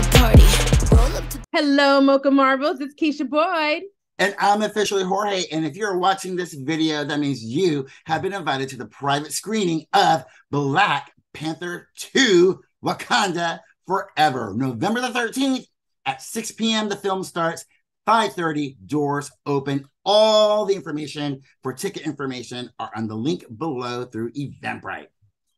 the party. Roll up to Hello, Mocha Marvels. It's Keisha Boyd. And I'm officially Jorge. And if you're watching this video, that means you have been invited to the private screening of Black Panther 2 Wakanda Forever. November the 13th at 6 p.m. The film starts. 5:30, doors open. All the information for ticket information are on the link below through Eventbrite.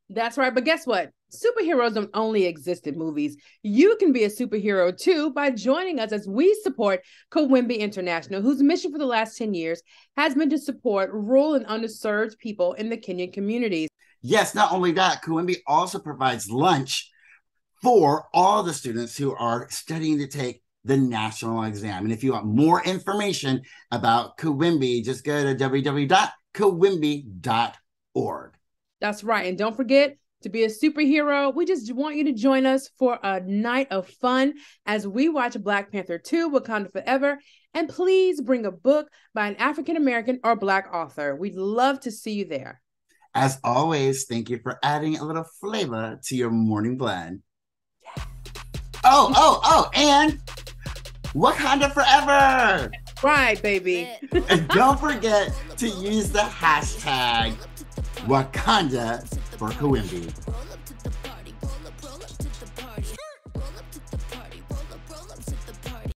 That's right. But guess what? Superheroes don't only exist in movies. You can be a superhero too by joining us as we support Kwimbi International, whose mission for the last 10 years has been to support rural and underserved people in the Kenyan communities. Yes, not only that, Kwimbi also provides lunch for all the students who are studying to take the national exam. And if you want more information about Kwimbi, just go to www.kwimbi.org. That's right. And don't forget to be a superhero. We just want you to join us for a night of fun as we watch Black Panther 2, Wakanda Forever. And please bring a book by an African-American or Black author. We'd love to see you there. As always, thank you for adding a little flavor to your morning blend. Yeah. Oh, and Wakanda Forever. Right, baby. And don't forget to use the hashtag Wakanda for Kwimbi.